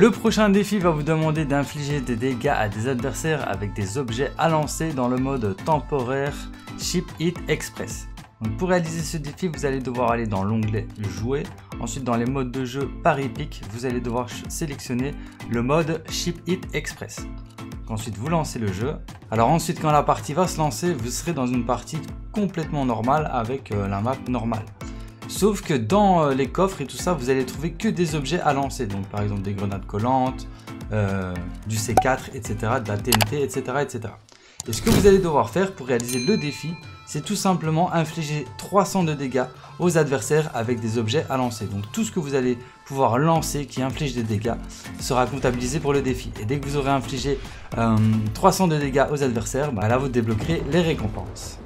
Le prochain défi va vous demander d'infliger des dégâts à des adversaires avec des objets à lancer dans le mode temporaire Ship It Express. Donc pour réaliser ce défi, vous allez devoir aller dans l'onglet Jouer. Ensuite, dans les modes de jeu par épique, vous allez devoir sélectionner le mode Ship It Express. Ensuite, vous lancez le jeu. Alors ensuite, quand la partie va se lancer, vous serez dans une partie complètement normale avec la map normale. Sauf que dans les coffres et tout ça, vous allez trouver que des objets à lancer. Donc par exemple des grenades collantes, du C4, etc., de la TNT, etc., etc. Et ce que vous allez devoir faire pour réaliser le défi, c'est tout simplement infliger 300 de dégâts aux adversaires avec des objets à lancer. Donc tout ce que vous allez pouvoir lancer qui inflige des dégâts sera comptabilisé pour le défi. Et dès que vous aurez infligé 300 de dégâts aux adversaires, là vous débloquerez les récompenses.